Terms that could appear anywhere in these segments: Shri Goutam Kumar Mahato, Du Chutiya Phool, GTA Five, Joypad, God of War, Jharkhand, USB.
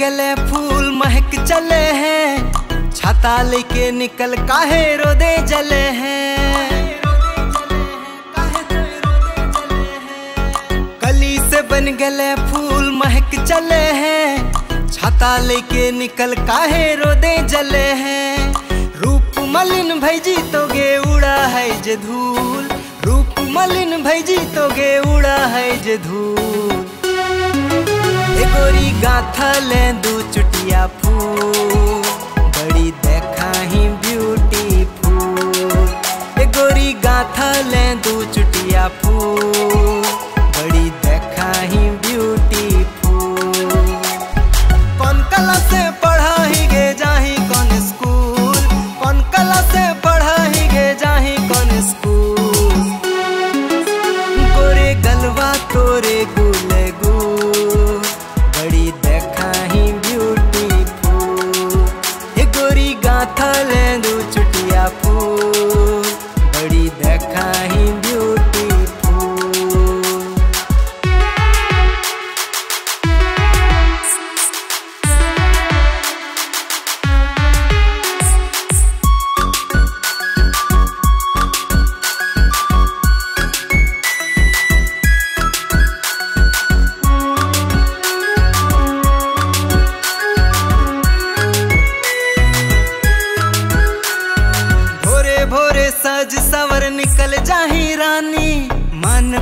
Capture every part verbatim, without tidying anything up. गले फूल महक चले हैं, छाता लेके निकल काहे रोदे जले हैं। कली से बन गले फूल महक चले हैं, छाता लेके निकल काहे रोदे जले हैं। रूप मलिन भैजी तोगे उड़ा है जे धूल, रूप मलिन भैजी तोगे उड़ा है जे धूल। गोरी गाथल दू चुटिया फूल, बड़ी देखा ही ब्यूटीफुल। गोरी गाथल दू चुटिया फूल, बड़ी देखा ही ब्यूटीफुल। कौन कला से पढ़ा ही गे जाही कौन स्कूल, कौन कला से पढ़ा ही गे जाही कौन स्कूल। गोरे गलवा तोरे गुले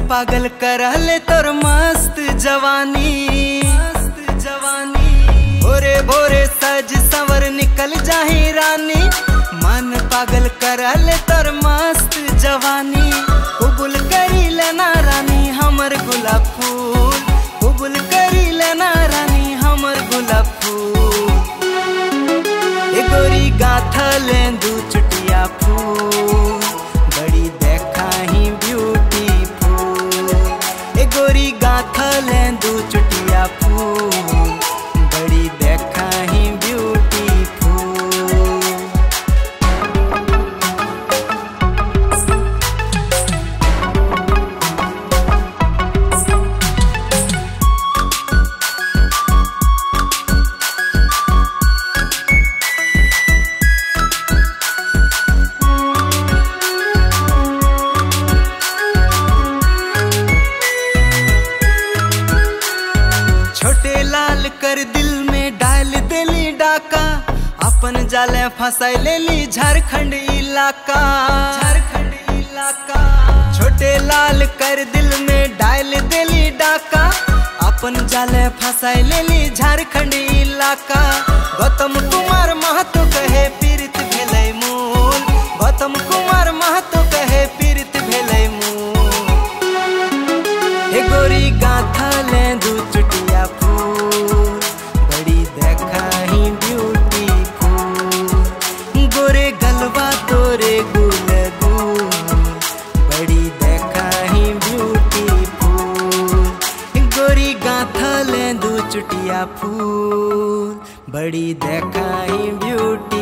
पागल करहले तोर मस्त जवानी, मस्त जवानी। भोरे भोरे सज संवर निकल जाही रानी, मन पागल करहले तोर मस्त जवानी। कबूल करी लेना रानी हमर गुलाब फूल, कबूल करी लेना रानी हमर गुलाब फूल। ए गोरी गाथल दू चुटिया फूल, बड़ी देखा ही गोरी गाथल दू चुटिया फूल, बड़ी देखा ही ब्यूटीफुल। अपन जाले फंसाई ले ली झारखंड इलाका, झारखंड इलाका। छोटे लाल कर दिल में डाल देली डाका, अपन जाले फंसाई ले ली झारखंड इलाका। गौतम कुमार महतो कहे पीड़ित भेलै मूल, गौतम कुमार महतो कहे पीड़ित भेलै मूल। ए गोरी गाथल दू चुटिया फूल, बड़ी देखा ही ब्यूटी। गोरे गलवा तोरे गुल गुल, बड़ी देखा ही ब्यूटीफुल। गोरी गाथल दू चुटिया फूल, बड़ी देखा ही ब्यूटी।